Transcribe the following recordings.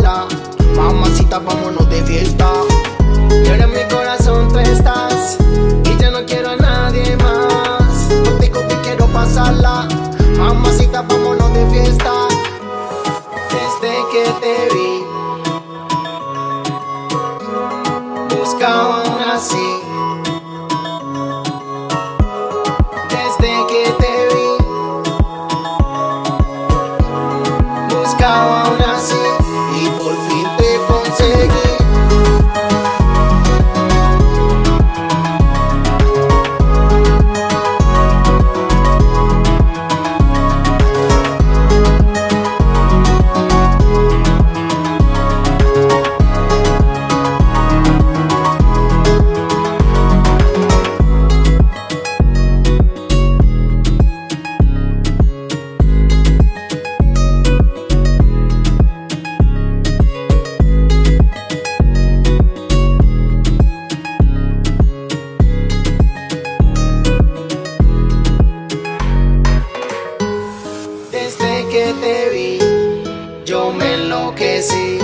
charla. Mamacita, vámonos de fiesta. Y ahora en mi corazón tú estás, y yo no quiero a nadie más. Contigo que quiero pasarla. Mamacita, vámonos de fiesta. Desde que te vi, buscaban así. Desde que te vi, buscaban así. Y por fin te conseguí. Que te vi, yo me enloquecí,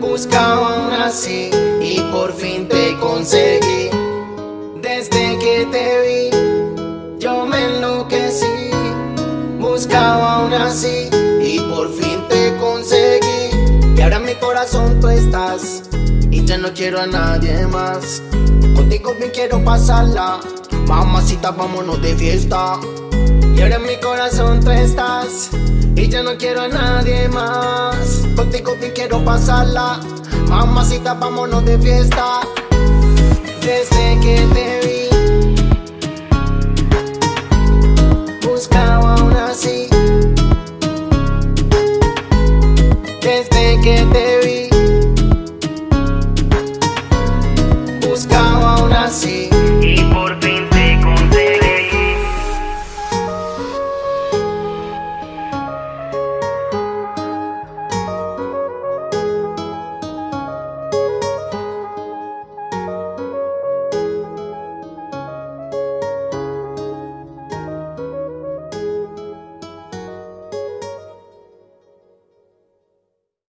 buscaba una así y por fin te conseguí. Desde que te vi, yo me enloquecí, buscaba una así y por fin te conseguí. Y ahora en mi corazón tú estás y ya no quiero a nadie más. Contigo bien quiero pasarla, mamacita, vámonos de fiesta. Y ahora en mi corazón tú estás y yo no quiero a nadie más. Contigo bien quiero pasarla, mamacita, vámonos de fiesta. Desde que te vi, buscaba una así. Desde que te vi.